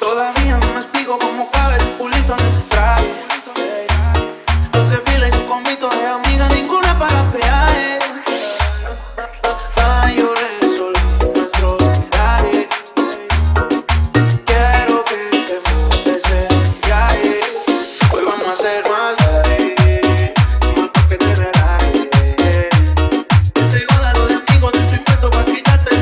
Todavía no me explico cómo cabe tu pulito en tu traje. 12 pilas y un convito de amiga, ninguna paga peaje. Mayores el sol, nuestros trajes. Quiero que te montes en viaje. Hoy vamos a hacer más tarde, más pa' que te relajes. Ese gódalo de amigo, te estoy puesto pa' quitarte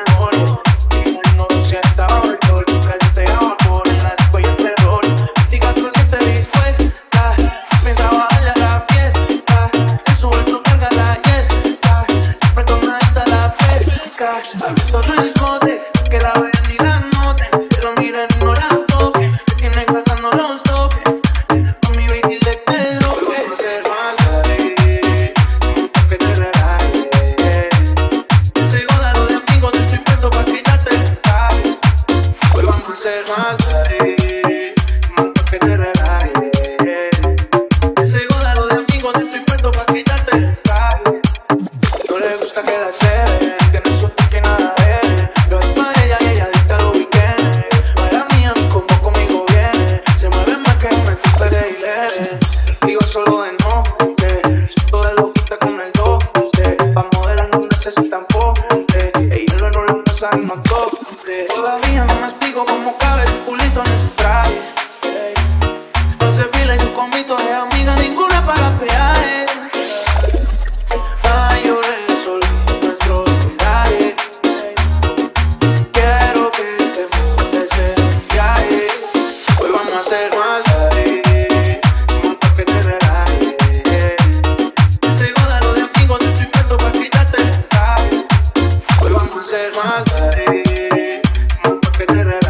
el traje. Hoy vamos a hacer más tarde. Todo el escote, que la ven y la noten, pero miren no la toquen, se tienen gastando los toques, con mi brindis de pelo. Hoy vamos a hacer más tarde, pa' que te relajes. Ese gódalo de amigo, te estoy puesto pa' quitarte el traje. Hoy vamos a hacer más tarde, pa' que te relajes. Ese gódalo de amigo, te estoy puesto pa' quitarte el traje. No le gusta que la ceden, que no supe que nada es. Yo es pa' ella y ella adicta a los weekendes. Para mía, como conmigo viene. Se mueve más que una fiesta de hileres. Digo solo de noche, toda loquita con el doce. Pa' modelar no necesitan poste, ellos no lo usan, no toque. Todavía no me explico cómo cabe tu pulito en el traje. 12 pilas y un convito de amiga, ninguna paga peaje. Más tarde, más pa' que te relajes.